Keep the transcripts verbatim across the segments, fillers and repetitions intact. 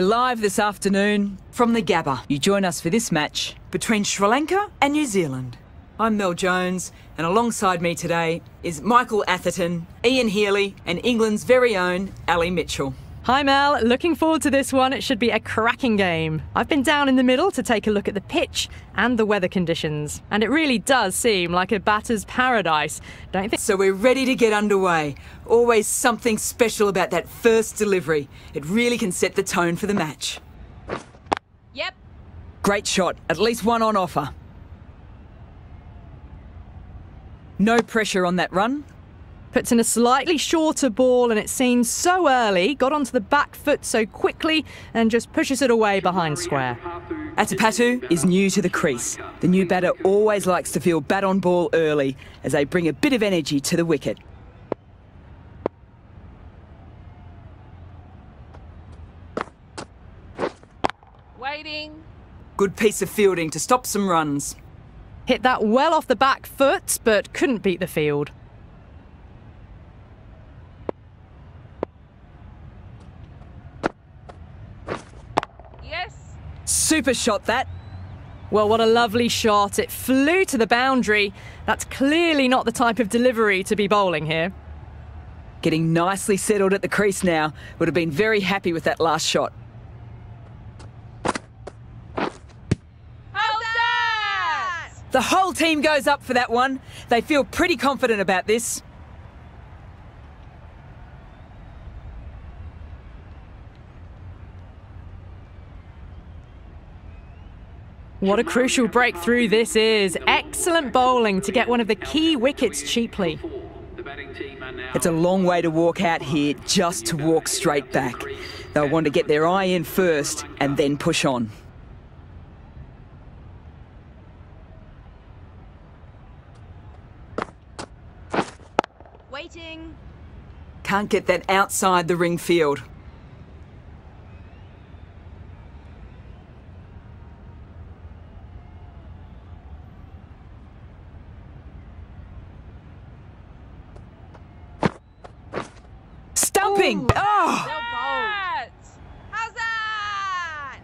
Live this afternoon from the Gabba. You join us for this match between Sri Lanka and New Zealand. I'm Mel Jones, and alongside me today is Michael Atherton, Ian Healy, and England's very own Ali Mitchell. Hi Mel, looking forward to this one. It should be a cracking game. I've been down in the middle to take a look at the pitch and the weather conditions, and it really does seem like a batter's paradise, don't think? So we're ready to get underway. Always something special about that first delivery. It really can set the tone for the match. Yep. Great shot, at least one on offer. No pressure on that run. Puts in a slightly shorter ball, and it seems so early, got onto the back foot so quickly and just pushes it away behind square. Atapattu is new to the crease. The new batter always likes to feel bat on ball early as they bring a bit of energy to the wicket. Waiting. Good piece of fielding to stop some runs. Hit that well off the back foot but couldn't beat the field. Super shot that. Well, what a lovely shot. It flew to the boundary. That's clearly not the type of delivery to be bowling here. Getting nicely settled at the crease now. Would have been very happy with that last shot. That! The whole team goes up for that one. They feel pretty confident about this. What a crucial breakthrough this is. Excellent bowling to get one of the key wickets cheaply. It's a long way to walk out here just to walk straight back. They'll want to get their eye in first and then push on. Waiting. Can't get that outside the ring field. Oh! How's that?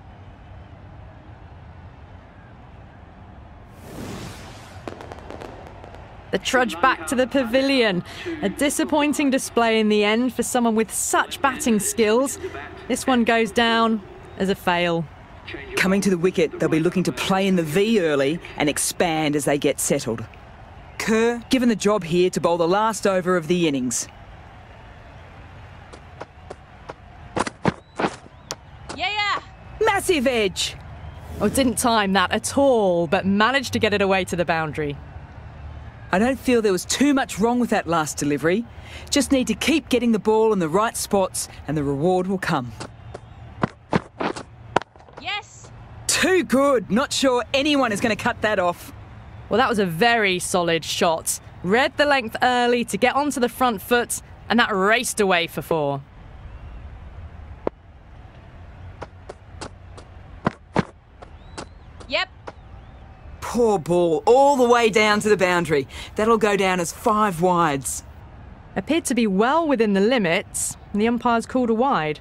The trudge back to the pavilion. A disappointing display in the end for someone with such batting skills. This one goes down as a fail. Coming to the wicket, they'll be looking to play in the V early and expand as they get settled. Kerr given the job here to bowl the last over of the innings. Massive edge. Oh, didn't time that at all, but managed to get it away to the boundary. I don't feel there was too much wrong with that last delivery. Just need to keep getting the ball in the right spots and the reward will come. Yes. Too good. Not sure anyone is going to cut that off. Well, that was a very solid shot. Read the length early to get onto the front foot, and that raced away for four. Poor ball all the way down to the boundary. That'll go down as five wides. Appeared to be well within the limits, and the umpire's called a wide.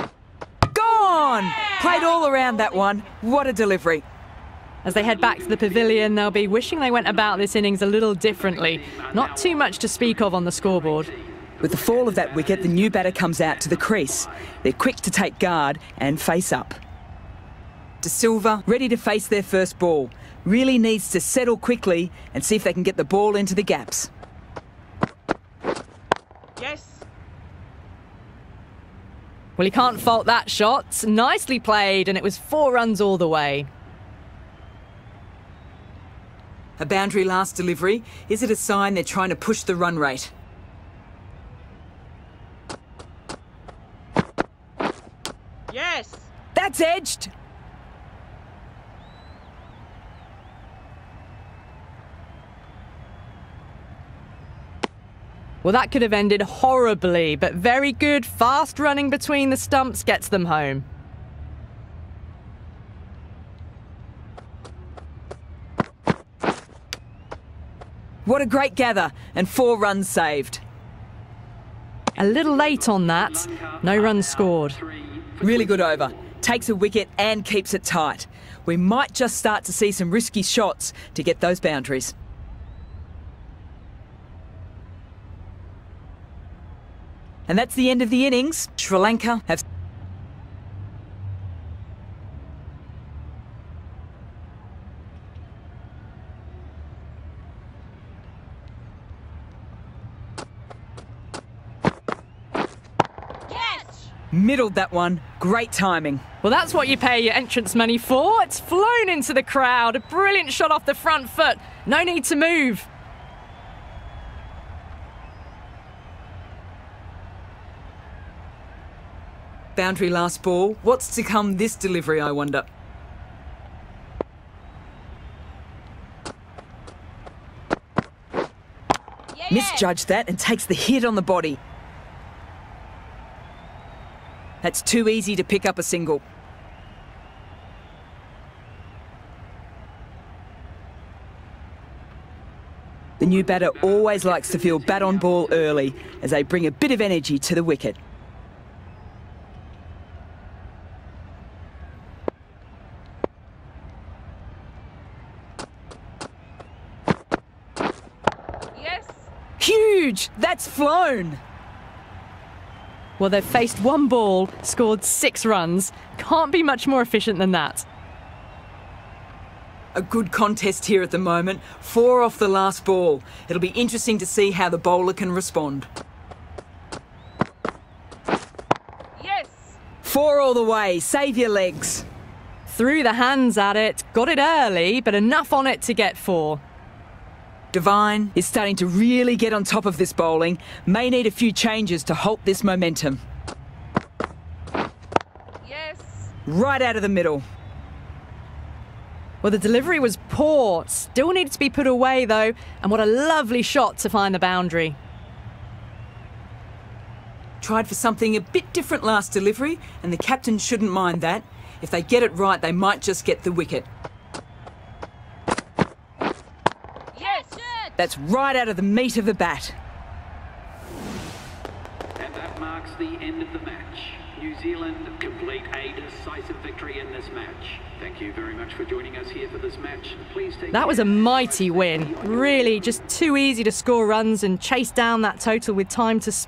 Gone! Yeah! Played all around that one. What a delivery. As they head back to the pavilion, they'll be wishing they went about this innings a little differently. Not too much to speak of on the scoreboard. With the fall of that wicket, the new batter comes out to the crease. They're quick to take guard and face up. De Silva ready to face their first ball. Really needs to settle quickly and see if they can get the ball into the gaps. Yes. Well, he can't fault that shot. Nicely played, and it was four runs all the way. A boundary last delivery. Is it a sign they're trying to push the run rate? Yes! That's edged! Well, that could have ended horribly, but very good, fast running between the stumps gets them home. What a great gather, and four runs saved. A little late on that, no runs scored. Really good over. Takes a wicket and keeps it tight. We might just start to see some risky shots to get those boundaries. And that's the end of the innings. Sri Lanka have... Middled that one. Great timing. Well, that's what you pay your entrance money for. It's flown into the crowd. A brilliant shot off the front foot. No need to move. Boundary last ball. What's to come this delivery, I wonder? Yeah. Misjudged that and takes the hit on the body. That's too easy to pick up a single. The new batter always likes to feel bat on ball early as they bring a bit of energy to the wicket. Yes. Huge! That's flown! Well, they've faced one ball, scored six runs. Can't be much more efficient than that. A good contest here at the moment. Four off the last ball. It'll be interesting to see how the bowler can respond. Yes! Four all the way. Save your legs. Threw the hands at it. Got it early, but enough on it to get four. Devine is starting to really get on top of this bowling. May need a few changes to halt this momentum. Yes. Right out of the middle. Well, the delivery was poor. Still needed to be put away, though. And what a lovely shot to find the boundary. Tried for something a bit different last delivery, and the captain shouldn't mind that. If they get it right, they might just get the wicket. That's right out of the meat of the bat. And that marks the end of the match. New Zealand complete a decisive victory in this match. Thank you very much for joining us here for this match. Please take That was a mighty win. Really, just too easy to score runs and chase down that total with time to spare.